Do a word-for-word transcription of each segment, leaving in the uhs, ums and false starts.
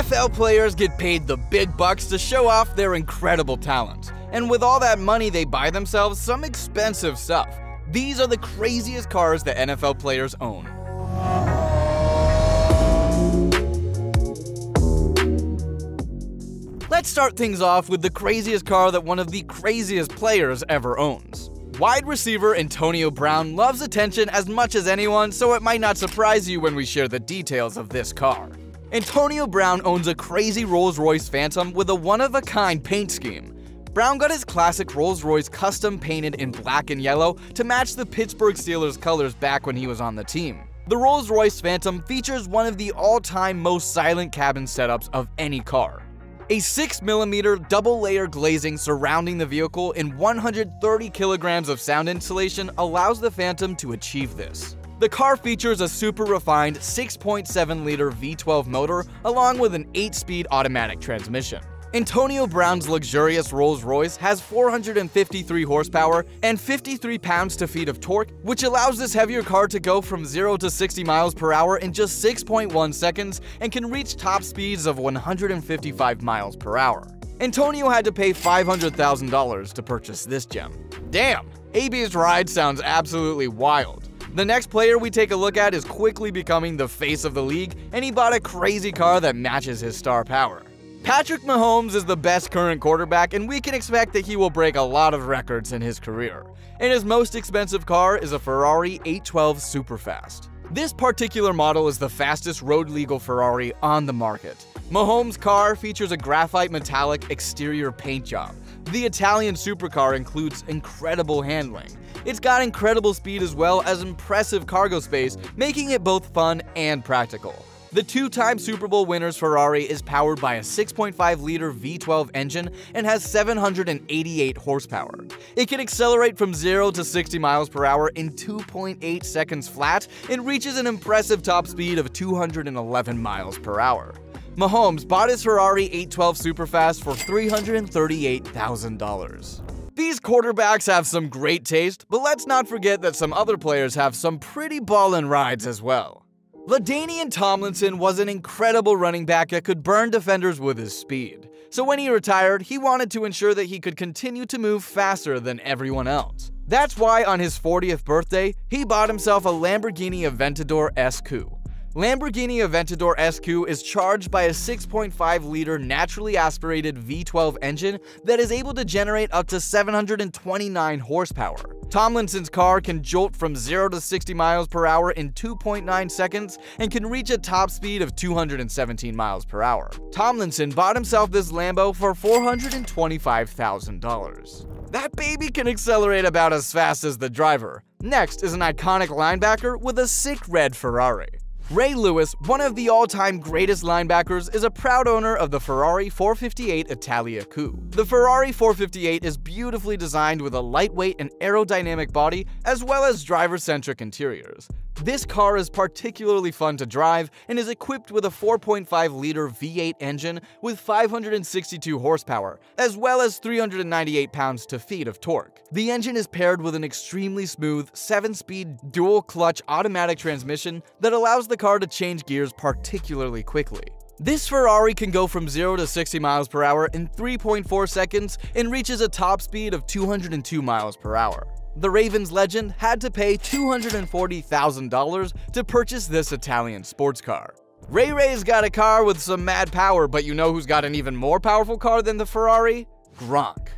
N F L players get paid the big bucks to show off their incredible talents. And with all that money, they buy themselves some expensive stuff. These are the craziest cars that N F L players own. Let's start things off with the craziest car that one of the craziest players ever owns. Wide receiver Antonio Brown loves attention as much as anyone, so it might not surprise you when we share the details of this car. Antonio Brown owns a crazy Rolls-Royce Phantom with a one-of-a-kind paint scheme. Brown got his classic Rolls-Royce custom painted in black and yellow to match the Pittsburgh Steelers colors back when he was on the team. The Rolls-Royce Phantom features one of the all-time most silent cabin setups of any car. A six millimeter double-layer glazing surrounding the vehicle and one hundred thirty kilograms of sound insulation allows the Phantom to achieve this. The car features a super-refined six point seven liter V twelve motor along with an eight speed automatic transmission. Antonio Brown's luxurious Rolls-Royce has four hundred fifty-three horsepower and fifty-three pounds to feet of torque, which allows this heavier car to go from zero to sixty miles per hour in just six point one seconds and can reach top speeds of one hundred fifty-five miles per hour. Antonio had to pay five hundred thousand dollars to purchase this gem. Damn, A B's ride sounds absolutely wild. The next player we take a look at is quickly becoming the face of the league, and he bought a crazy car that matches his star power. Patrick Mahomes is the best current quarterback, and we can expect that he will break a lot of records in his career. And his most expensive car is a Ferrari eight twelve Superfast. This particular model is the fastest road-legal Ferrari on the market. Mahomes' car features a graphite metallic exterior paint job. The Italian supercar includes incredible handling. It's got incredible speed as well as impressive cargo space, making it both fun and practical. The two-time Super Bowl winner's Ferrari is powered by a six point five liter V twelve engine and has seven hundred eighty-eight horsepower. It can accelerate from zero to sixty miles per hour in two point eight seconds flat and reaches an impressive top speed of two hundred eleven miles per hour. Mahomes bought his Ferrari eight twelve Superfast for three hundred thirty-eight thousand dollars. These quarterbacks have some great taste, but let's not forget that some other players have some pretty ballin' rides as well. LaDainian Tomlinson was an incredible running back that could burn defenders with his speed. So when he retired, he wanted to ensure that he could continue to move faster than everyone else. That's why on his fortieth birthday, he bought himself a Lamborghini Aventador S Q. Lamborghini Aventador S Q is charged by a six point five liter naturally aspirated V twelve engine that is able to generate up to seven hundred twenty-nine horsepower. Tomlinson's car can jolt from zero to sixty miles per hour in two point nine seconds and can reach a top speed of two hundred seventeen miles per hour. Tomlinson bought himself this Lambo for four hundred twenty-five thousand dollars. That baby can accelerate about as fast as the driver. Next is an iconic linebacker with a sick red Ferrari. Ray Lewis, one of the all-time greatest linebackers, is a proud owner of the Ferrari four fifty-eight Italia Coupe. The Ferrari four fifty-eight is beautifully designed with a lightweight and aerodynamic body, as well as driver-centric interiors. This car is particularly fun to drive and is equipped with a four point five liter V eight engine with five hundred sixty-two horsepower, as well as three hundred ninety-eight pounds to feet of torque. The engine is paired with an extremely smooth seven speed dual-clutch automatic transmission that allows the car to change gears particularly quickly. This Ferrari can go from zero to sixty miles per hour in three point four seconds and reaches a top speed of two hundred two miles per hour. The Ravens legend had to pay two hundred forty thousand dollars to purchase this Italian sports car. Ray Ray's got a car with some mad power, but you know who's got an even more powerful car than the Ferrari? Gronk.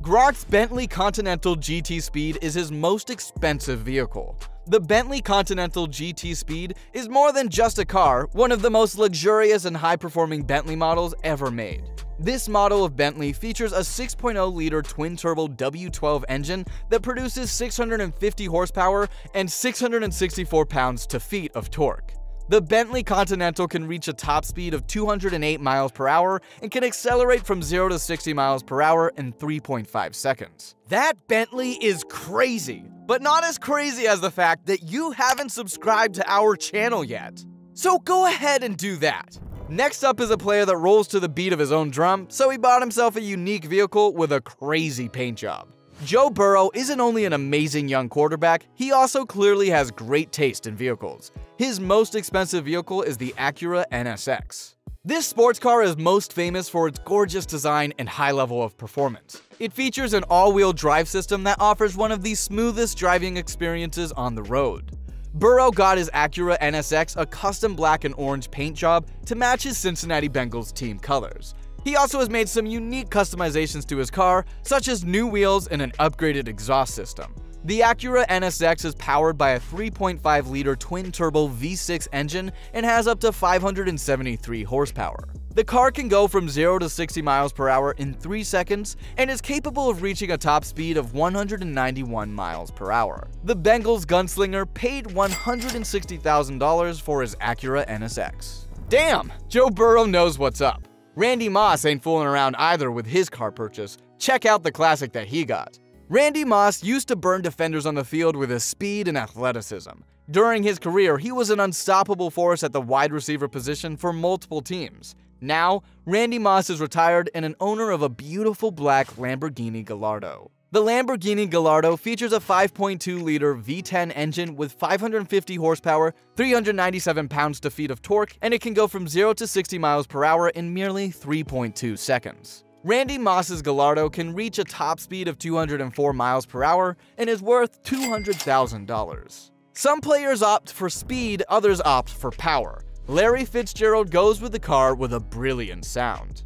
Gronk's Bentley Continental G T Speed is his most expensive vehicle. The Bentley Continental G T Speed is more than just a car, one of the most luxurious and high-performing Bentley models ever made. This model of Bentley features a six point oh liter twin-turbo W twelve engine that produces six hundred fifty horsepower and six hundred sixty-four pounds to feet of torque. The Bentley Continental can reach a top speed of two hundred eight miles per hour and can accelerate from zero to sixty miles per hour in three point five seconds. That Bentley is crazy, but not as crazy as the fact that you haven't subscribed to our channel yet. So go ahead and do that. Next up is a player that rolls to the beat of his own drum, so he bought himself a unique vehicle with a crazy paint job. Joe Burrow isn't only an amazing young quarterback, he also clearly has great taste in vehicles. His most expensive vehicle is the Acura N S X. This sports car is most famous for its gorgeous design and high level of performance. It features an all-wheel drive system that offers one of the smoothest driving experiences on the road. Burrow got his Acura N S X a custom black and orange paint job to match his Cincinnati Bengals team colors. He also has made some unique customizations to his car, such as new wheels and an upgraded exhaust system. The Acura N S X is powered by a three point five liter twin-turbo V six engine and has up to five hundred seventy-three horsepower. The car can go from zero to sixty miles per hour in three seconds and is capable of reaching a top speed of one hundred ninety-one miles per hour. The Bengals gunslinger paid one hundred sixty thousand dollars for his Acura N S X. Damn, Joe Burrow knows what's up. Randy Moss ain't fooling around either with his car purchase. Check out the classic that he got. Randy Moss used to burn defenders on the field with his speed and athleticism. During his career, he was an unstoppable force at the wide receiver position for multiple teams. Now, Randy Moss is retired and an owner of a beautiful black Lamborghini Gallardo. The Lamborghini Gallardo features a five point two liter V ten engine with five hundred fifty horsepower, three hundred ninety-seven pounds-to-feet of torque, and it can go from zero to sixty miles per hour in merely three point two seconds. Randy Moss's Gallardo can reach a top speed of two hundred four miles per hour and is worth two hundred thousand dollars. Some players opt for speed, others opt for power. Larry Fitzgerald goes with the car with a brilliant sound.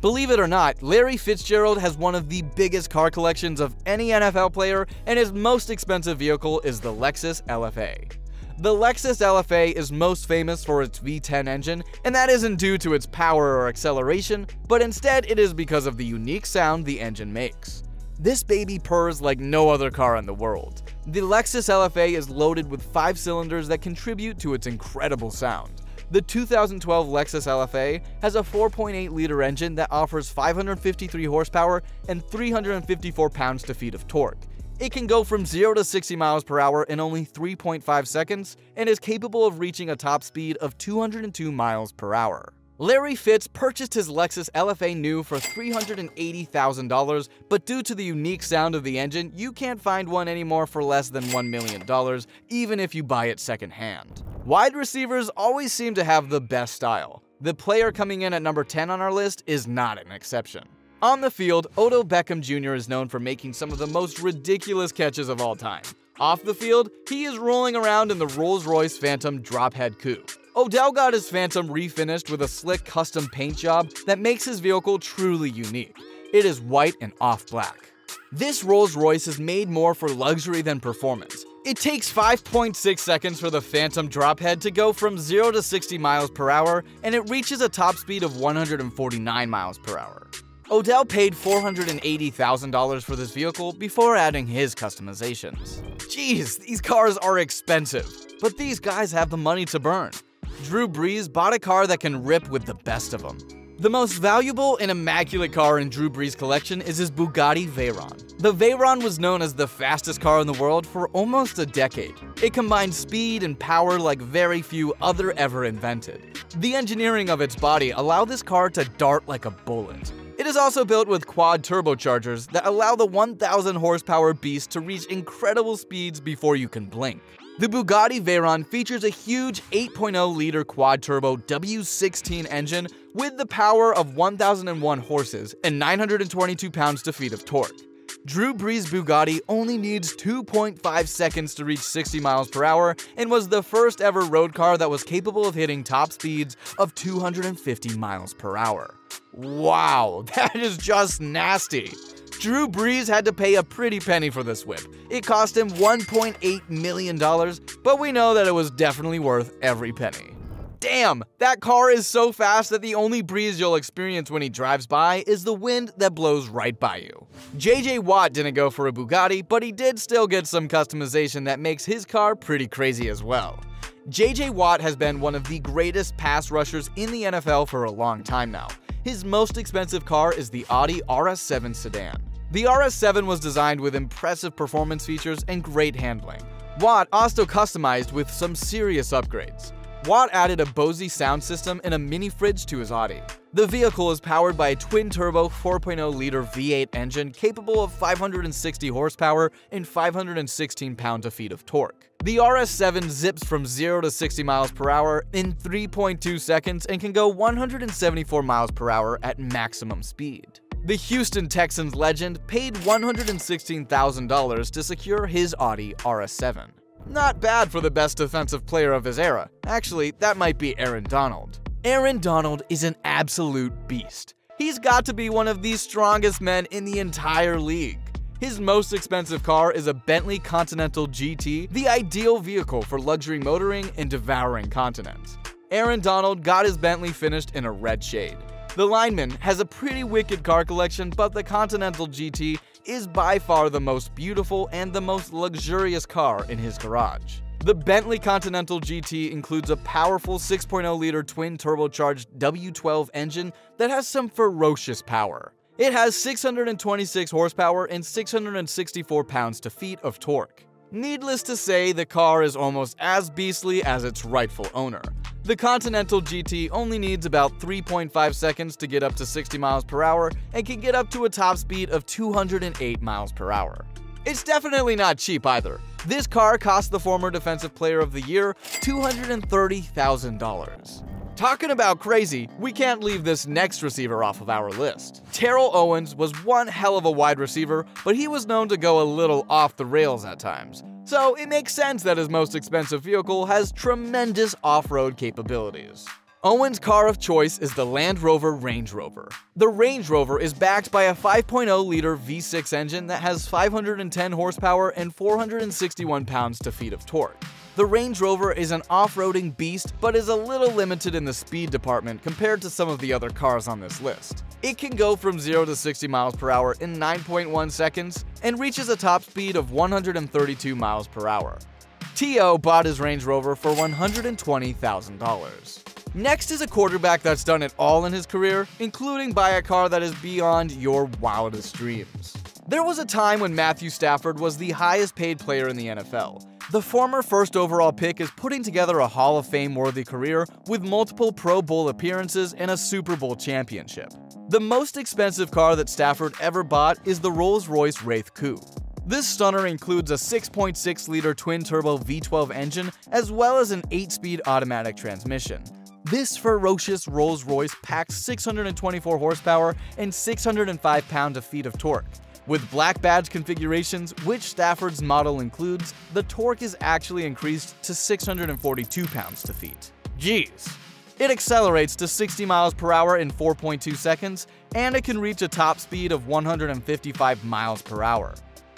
Believe it or not, Larry Fitzgerald has one of the biggest car collections of any N F L player, and his most expensive vehicle is the Lexus L F A. The Lexus L F A is most famous for its V ten engine, and that isn't due to its power or acceleration, but instead it is because of the unique sound the engine makes. This baby purrs like no other car in the world. The Lexus L F A is loaded with five cylinders that contribute to its incredible sound. The two thousand twelve Lexus L F A has a four point eight liter engine that offers five hundred fifty-three horsepower and three hundred fifty-four pounds-to-feet of torque. It can go from zero to sixty miles per hour in only three point five seconds and is capable of reaching a top speed of two hundred two miles per hour. Larry Fitz purchased his Lexus L F A new for three hundred eighty thousand dollars, but due to the unique sound of the engine, you can't find one anymore for less than one million dollars, even if you buy it secondhand. Wide receivers always seem to have the best style. The player coming in at number ten on our list is not an exception. On the field, Odell Beckham Junior is known for making some of the most ridiculous catches of all time. Off the field, he is rolling around in the Rolls-Royce Phantom Drophead Coupe. Odell got his Phantom refinished with a slick custom paint job that makes his vehicle truly unique. It is white and off black. This Rolls-Royce is made more for luxury than performance. It takes five point six seconds for the Phantom Drophead to go from zero to sixty miles per hour, and it reaches a top speed of one hundred forty-nine miles per hour. Odell paid four hundred eighty thousand dollars for this vehicle before adding his customizations. Jeez, these cars are expensive, but these guys have the money to burn. Drew Brees bought a car that can rip with the best of them. The most valuable and immaculate car in Drew Brees' collection is his Bugatti Veyron. The Veyron was known as the fastest car in the world for almost a decade. It combined speed and power like very few other ever invented. The engineering of its body allowed this car to dart like a bullet. It is also built with quad turbochargers that allow the one thousand horsepower beast to reach incredible speeds before you can blink. The Bugatti Veyron features a huge eight point oh liter quad-turbo W sixteen engine with the power of one thousand one horses and nine hundred twenty-two pounds-to-feet of torque. Drew Brees' Bugatti only needs two point five seconds to reach sixty miles per hour and was the first ever road car that was capable of hitting top speeds of two hundred fifty miles per hour. Wow, that is just nasty. Drew Brees had to pay a pretty penny for this whip. It cost him one point eight million dollars, but we know that it was definitely worth every penny. Damn, that car is so fast that the only breeze you'll experience when he drives by is the wind that blows right by you. J J. Watt didn't go for a Bugatti, but he did still get some customization that makes his car pretty crazy as well. J J. Watt has been one of the greatest pass rushers in the N F L for a long time now. His most expensive car is the Audi R S seven sedan. The R S seven was designed with impressive performance features and great handling. Watt also customized with some serious upgrades. Watt added a Bose sound system and a mini fridge to his Audi. The vehicle is powered by a twin-turbo four point oh liter V eight engine capable of five hundred sixty horsepower and five hundred sixteen pound-feet of torque. The R S seven zips from zero to sixty miles per hour in three point two seconds and can go one hundred seventy-four miles per hour at maximum speed. The Houston Texans legend paid one hundred sixteen thousand dollars to secure his Audi R S seven. Not bad for the best defensive player of his era. Actually, that might be Aaron Donald. Aaron Donald is an absolute beast. He's got to be one of the strongest men in the entire league. His most expensive car is a Bentley Continental G T, the ideal vehicle for luxury motoring and devouring continents. Aaron Donald got his Bentley finished in a red shade. The lineman has a pretty wicked car collection, but the Continental G T is by far the most beautiful and the most luxurious car in his garage. The Bentley Continental G T includes a powerful six point oh liter twin-turbocharged W twelve engine that has some ferocious power. It has six hundred twenty-six horsepower and six hundred sixty-four pounds-feet of torque. Needless to say, the car is almost as beastly as its rightful owner. The Continental G T only needs about three point five seconds to get up to sixty miles per hour and can get up to a top speed of two hundred eight miles per hour. It's definitely not cheap either. This car cost the former Defensive Player of the Year two hundred thirty thousand dollars. Talking about crazy, we can't leave this next receiver off of our list. Terrell Owens was one hell of a wide receiver, but he was known to go a little off the rails at times. So it makes sense that his most expensive vehicle has tremendous off-road capabilities. Owens' car of choice is the Land Rover Range Rover. The Range Rover is backed by a five point oh liter V six engine that has five hundred ten horsepower and four hundred sixty-one pounds-feet of torque. The Range Rover is an off-roading beast, but is a little limited in the speed department compared to some of the other cars on this list. It can go from zero to sixty miles per hour in nine point one seconds and reaches a top speed of one hundred thirty-two miles per hour. T O bought his Range Rover for one hundred twenty thousand dollars. Next is a quarterback that's done it all in his career, including buy a car that is beyond your wildest dreams. There was a time when Matthew Stafford was the highest paid player in the N F L. The former first overall pick is putting together a Hall of Fame-worthy career with multiple Pro Bowl appearances and a Super Bowl championship. The most expensive car that Stafford ever bought is the Rolls-Royce Wraith Coupe. This stunner includes a six point six liter twin-turbo V twelve engine as well as an eight-speed automatic transmission. This ferocious Rolls-Royce packs six hundred twenty-four horsepower and six hundred five pound-feet of torque. With black badge configurations, which Stafford's model includes, the torque is actually increased to six hundred forty-two pounds-feet. Jeez. It accelerates to sixty miles per hour in four point two seconds, and it can reach a top speed of one hundred fifty-five miles per hour.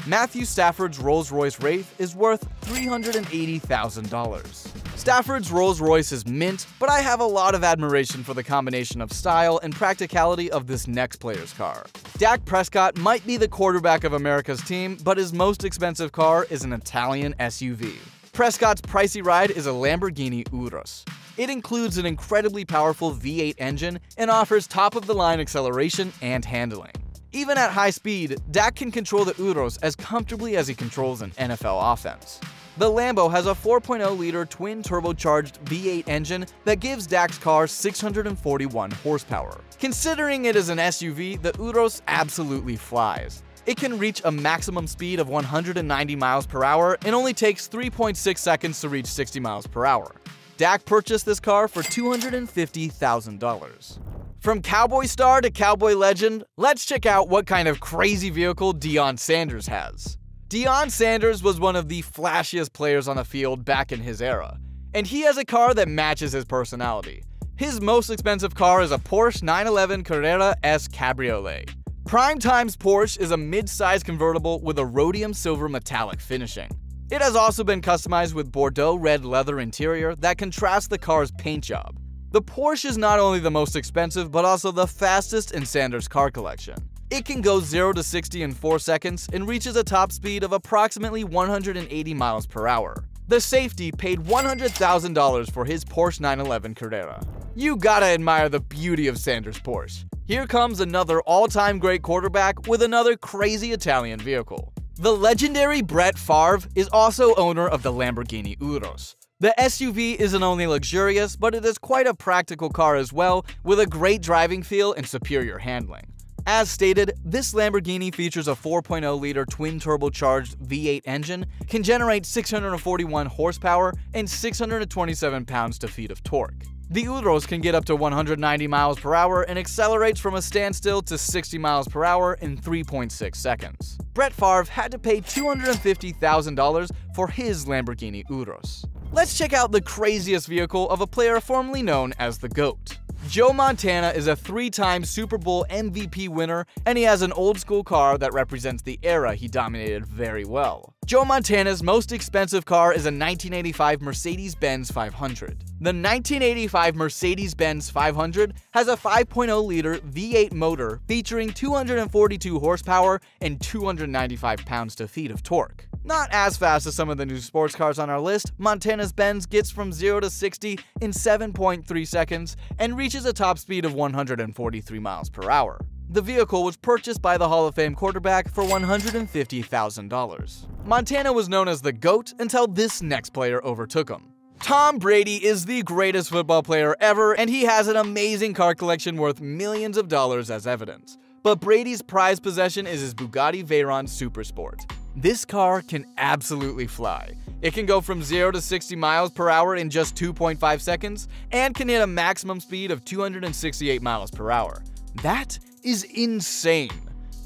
Matthew Stafford's Rolls-Royce Wraith is worth three hundred eighty thousand dollars. Stafford's Rolls-Royce is mint, but I have a lot of admiration for the combination of style and practicality of this next player's car. Dak Prescott might be the quarterback of America's team, but his most expensive car is an Italian S U V. Prescott's pricey ride is a Lamborghini Urus. It includes an incredibly powerful V eight engine and offers top-of-the-line acceleration and handling. Even at high speed, Dak can control the Urus as comfortably as he controls an N F L offense. The Lambo has a four point oh liter twin-turbocharged V eight engine that gives Dak's car six hundred forty-one horsepower. Considering it is an S U V, the Urus absolutely flies. It can reach a maximum speed of one hundred ninety miles per hour and only takes three point six seconds to reach sixty miles per hour. Dak purchased this car for two hundred fifty thousand dollars. From cowboy star to cowboy legend, let's check out what kind of crazy vehicle Deion Sanders has. Deion Sanders was one of the flashiest players on the field back in his era, and he has a car that matches his personality. His most expensive car is a Porsche nine eleven Carrera S Cabriolet. Primetime's Porsche is a mid-size convertible with a rhodium silver metallic finishing. It has also been customized with Bordeaux red leather interior that contrasts the car's paint job. The Porsche is not only the most expensive, but also the fastest in Sanders' car collection. It can go zero to sixty in four seconds and reaches a top speed of approximately one hundred eighty miles per hour. The safety paid one hundred thousand dollars for his Porsche nine eleven Carrera. You gotta admire the beauty of Sanders' Porsche. Here comes another all-time great quarterback with another crazy Italian vehicle. The legendary Brett Favre is also owner of the Lamborghini Urus. The S U V isn't only luxurious, but it is quite a practical car as well, with a great driving feel and superior handling. As stated, this Lamborghini features a four point oh liter twin-turbocharged V eight engine, can generate six hundred forty-one horsepower and six hundred twenty-seven pounds-to-feet of torque. The Urus can get up to one hundred ninety miles per hour and accelerates from a standstill to sixty miles per hour in three point six seconds. Brett Favre had to pay two hundred fifty thousand dollars for his Lamborghini Urus. Let's check out the craziest vehicle of a player formerly known as the GOAT. Joe Montana is a three-time Super Bowl M V P winner, and he has an old-school car that represents the era he dominated very well. Joe Montana's most expensive car is a nineteen eighty-five Mercedes-Benz five hundred. The nineteen eighty-five Mercedes-Benz five hundred has a five point oh liter V eight motor featuring two hundred forty-two horsepower and two hundred ninety-five pounds-to-feet of torque. Not as fast as some of the new sports cars on our list, Montana's Benz gets from zero to sixty in seven point three seconds and reaches a top speed of one hundred forty-three miles per hour. The vehicle was purchased by the Hall of Fame quarterback for one hundred fifty thousand dollars. Montana was known as the GOAT until this next player overtook him. Tom Brady is the greatest football player ever, and he has an amazing car collection worth millions of dollars as evidence. But Brady's prized possession is his Bugatti Veyron Supersport. This car can absolutely fly. It can go from zero to sixty miles per hour in just two point five seconds and can hit a maximum speed of two hundred sixty-eight miles per hour. That is insane.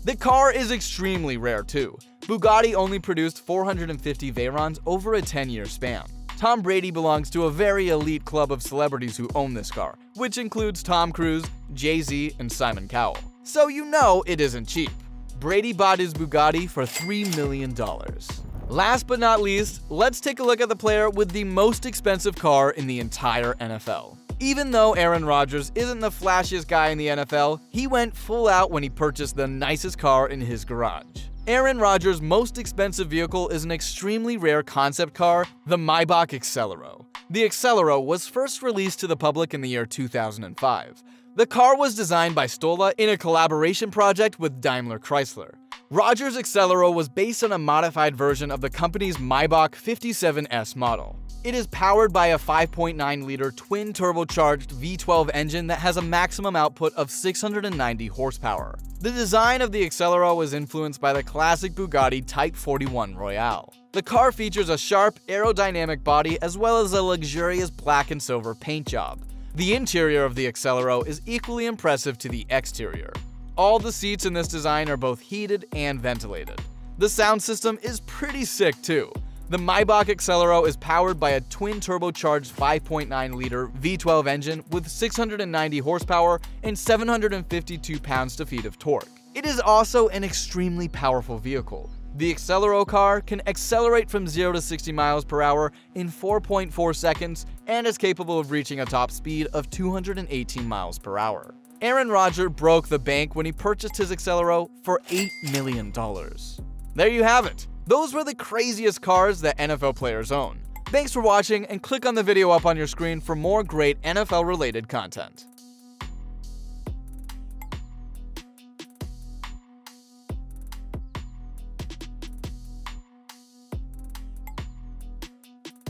The car is extremely rare too. Bugatti only produced four hundred fifty Veyrons over a ten-year span. Tom Brady belongs to a very elite club of celebrities who own this car, which includes Tom Cruise, Jay-Z, and Simon Cowell. So you know it isn't cheap. Brady bought his Bugatti for three million dollars. Last but not least, let's take a look at the player with the most expensive car in the entire N F L. Even though Aaron Rodgers isn't the flashiest guy in the N F L, he went full out when he purchased the nicest car in his garage. Aaron Rodgers' most expensive vehicle is an extremely rare concept car, the Maybach Exelero. The Exelero was first released to the public in the year two thousand five. The car was designed by Stolla in a collaboration project with Daimler Chrysler. Rodgers' Exelero was based on a modified version of the company's Maybach fifty-seven S model. It is powered by a five point nine liter twin-turbocharged V twelve engine that has a maximum output of six hundred ninety horsepower. The design of the Exelero was influenced by the classic Bugatti Type forty-one Royale. The car features a sharp, aerodynamic body as well as a luxurious black and silver paint job. The interior of the Exelero is equally impressive to the exterior. All the seats in this design are both heated and ventilated. The sound system is pretty sick too. The Maybach Exelero is powered by a twin-turbocharged five point nine liter V twelve engine with six hundred ninety horsepower and seven hundred fifty-two pounds-to-feet of torque. It is also an extremely powerful vehicle. The Exelero car can accelerate from zero to sixty miles per hour in four point four seconds and is capable of reaching a top speed of two hundred eighteen miles per hour. Aaron Rodgers broke the bank when he purchased his Exelero for eight million dollars. There you have it. Those were the craziest cars that N F L players own. Thanks for watching, and click on the video up on your screen for more great N F L-related content.